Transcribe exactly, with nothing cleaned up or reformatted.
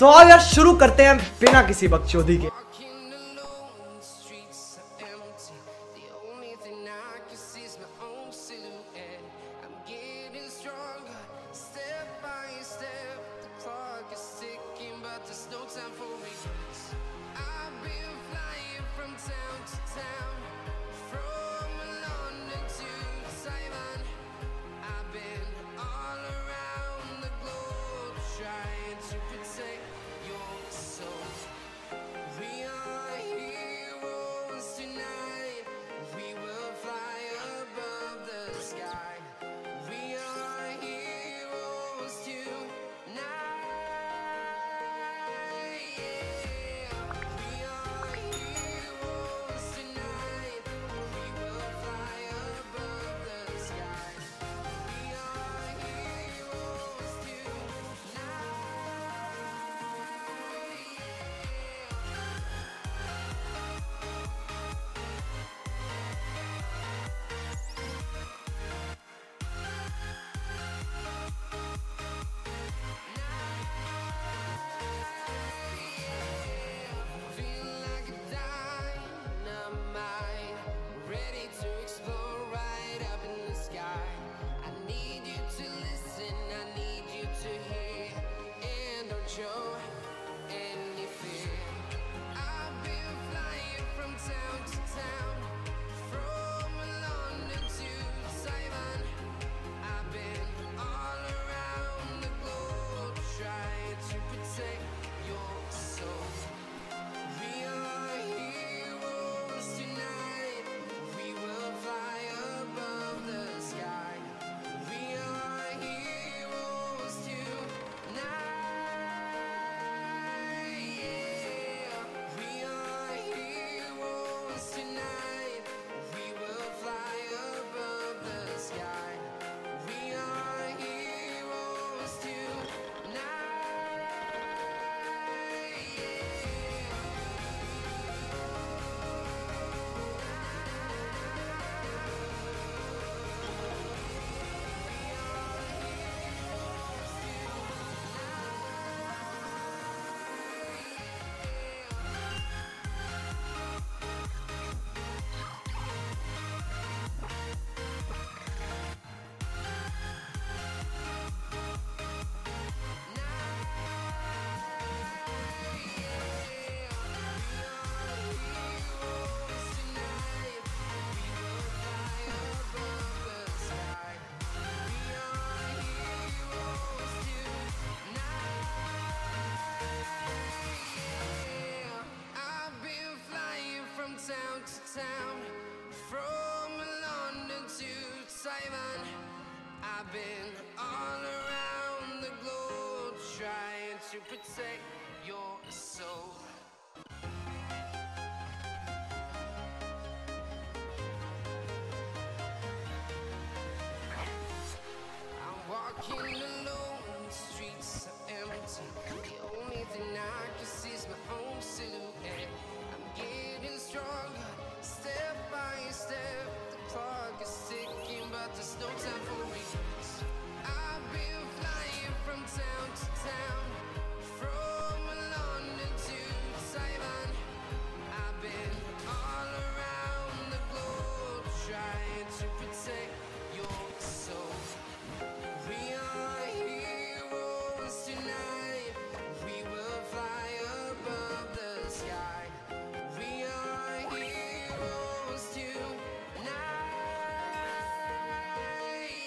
तो आओ यार शुरू करते हैं बिना किसी बकचोदी के। Town, from London to Taiwan, I've been all around the globe trying to protect your soul. I'm walking alone, the streets are empty. The only thing I can see is my own silhouette. I'm getting stronger. Step by step, the clock is ticking, but there's no time for me. I've been flying from town to town, from London to Taiwan. I've been all around the globe trying to protect your soul. We are heroes tonight. We will fly above the sky. We are heroes tonight.